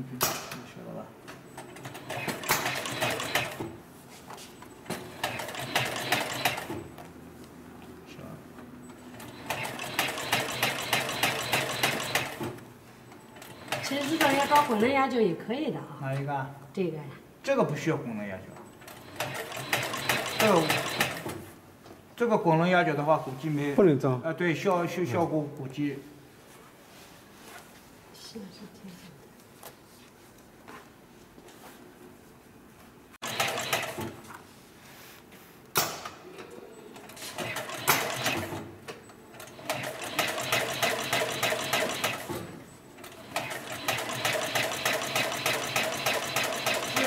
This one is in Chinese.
学到了。是吧？其实这个要搞混了压酒也可以的啊。哪一个？这个呀。这个不需要滚轮压酒。这个滚轮压酒的话，估计没不能装。啊、对，效果估计。是的，是的。